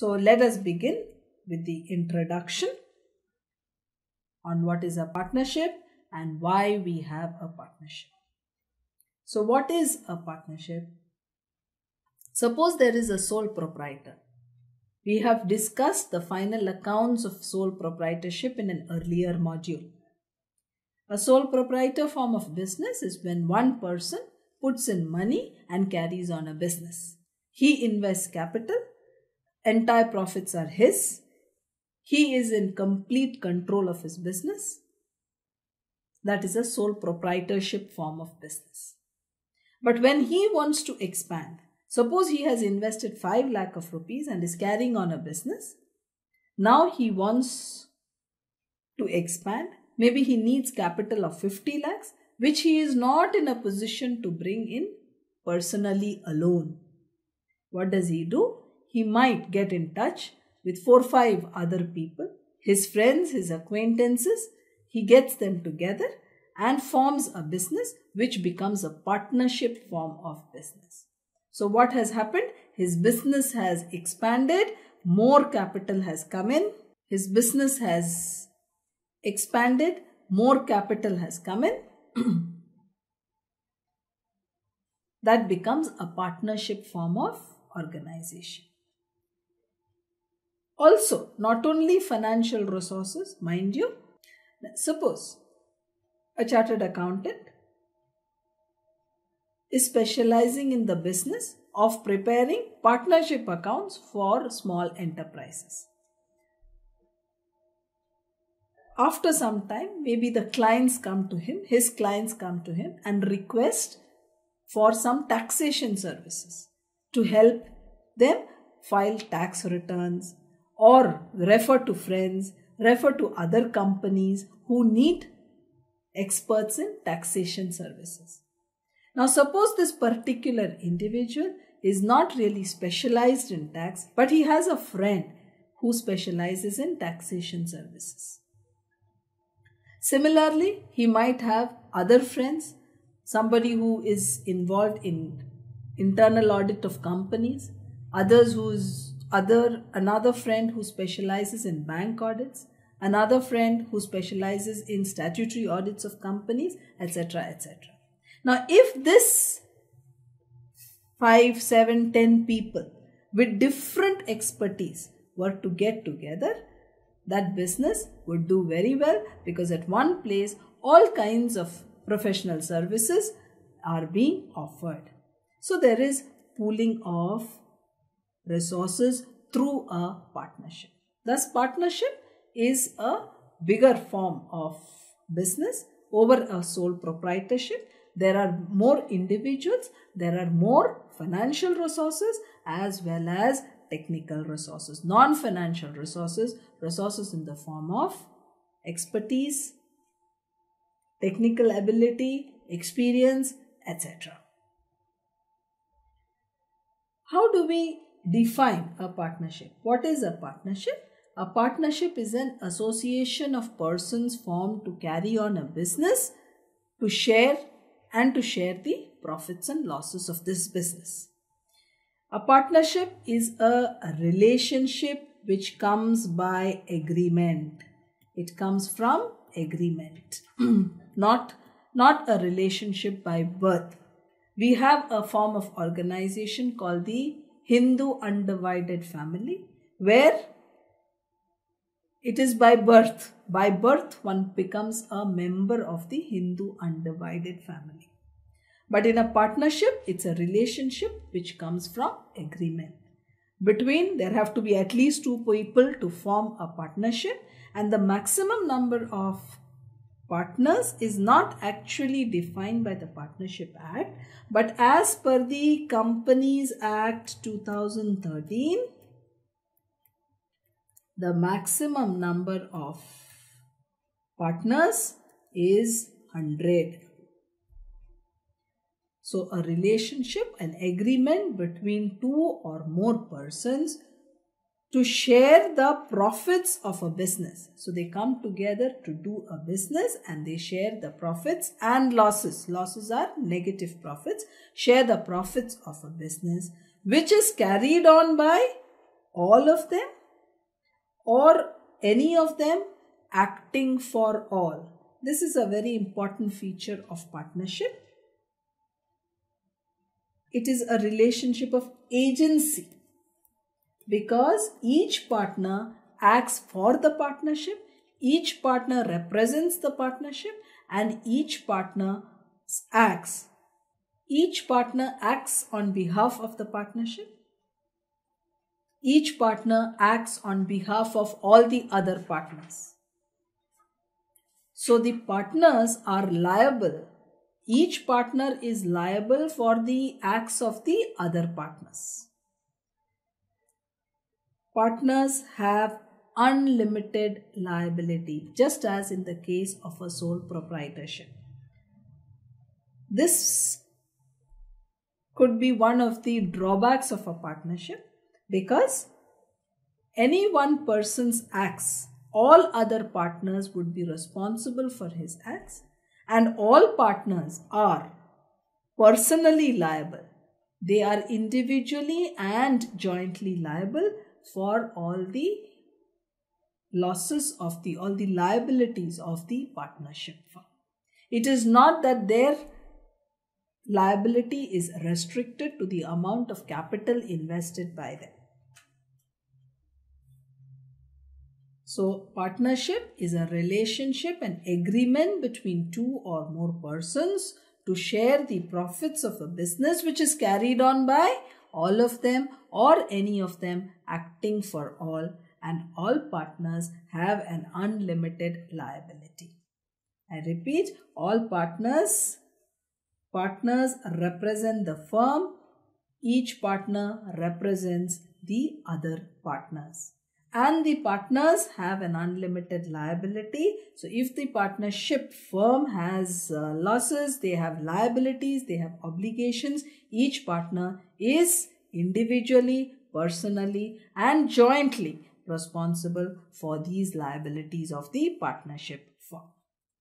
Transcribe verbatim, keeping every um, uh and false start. So let us begin with the introduction on what is a partnership and why we have a partnership. So what is a partnership? Suppose there is a sole proprietor. We have discussed the final accounts of sole proprietorship in an earlier module. A sole proprietor form of business is when one person puts in money and carries on a business. He invests capital, entire profits are his, he is in complete control of his business. That is a sole proprietorship form of business. But when he wants to expand, suppose he has invested five lakh of rupees and is carrying on a business. Now he wants to expand. Maybe he needs capital of fifty lakhs, which he is not in a position to bring in personally alone. What does he do? He might get in touch with four or five other people, his friends, his acquaintances. He gets them together and forms a business which becomes a partnership form of business. So what has happened? His business has expanded, more capital has come in. His business has expanded, more capital has come in. That becomes a partnership form of organization. Also, not only financial resources, mind you. Suppose a chartered accountant is specializing in the business of preparing partnership accounts for small enterprises. After some time, maybe the clients come to him, his clients come to him and request for some taxation services to help them file tax returns or refer to friends, refer to other companies who need experts in taxation services. Now, suppose this particular individual is not really specialized in tax, but he has a friend who specializes in taxation services. Similarly, he might have other friends, somebody who is involved in internal audit of companies, others who's Other, another friend who specializes in bank audits, another friend who specializes in statutory audits of companies, et cetera, et cetera. Now, if this five, seven, ten people with different expertise were to get together, that business would do very well, because at one place, all kinds of professional services are being offered. So, there is pooling of resources through a partnership. Thus, partnership is a bigger form of business over a sole proprietorship. There are more individuals, there are more financial resources as well as technical resources, non-financial resources, resources in the form of expertise, technical ability, experience, et cetera. How do we define a partnership? What is a partnership? A partnership is an association of persons formed to carry on a business, to share and to share the profits and losses of this business. A partnership is a relationship which comes by agreement. It comes from agreement, not, not a relationship by birth. We have a form of organization called the Hindu undivided family, where it is by birth. By birth, one becomes a member of the Hindu undivided family. But in a partnership, it's a relationship which comes from agreement. Between, there have to be at least two people to form a partnership, and the maximum number of partners is not actually defined by the Partnership Act, but as per the Companies Act two thousand thirteen, the maximum number of partners is one hundred. So, a relationship, an agreement between two or more persons to share the profits of a business. So they come together to do a business and they share the profits and losses. Losses are negative profits. Share the profits of a business which is carried on by all of them or any of them acting for all. This is a very important feature of partnership. It is a relationship of agency because each partner acts for the partnership, each partner represents the partnership, and each partner acts. Each partner acts on behalf of the partnership. Each partner acts on behalf of all the other partners. So the partners are liable. Each partner is liable for the acts of the other partners. Partners have unlimited liability, just as in the case of a sole proprietorship. This could be one of the drawbacks of a partnership because any one person's acts, all other partners would be responsible for his acts, and all partners are personally liable. They are individually and jointly liable for all the losses of the, all the liabilities of the partnership firm. It is not that their liability is restricted to the amount of capital invested by them. So, partnership is a relationship, an agreement between two or more persons to share the profits of a business which is carried on by all of them or any of them acting for all, and all partners have an unlimited liability. I repeat, all partners Partners represent the firm. Each partner represents the other partners. And the partners have an unlimited liability. So if the partnership firm has uh, losses, they have liabilities, they have obligations. Each partner is individually, personally, and jointly responsible for these liabilities of the partnership firm.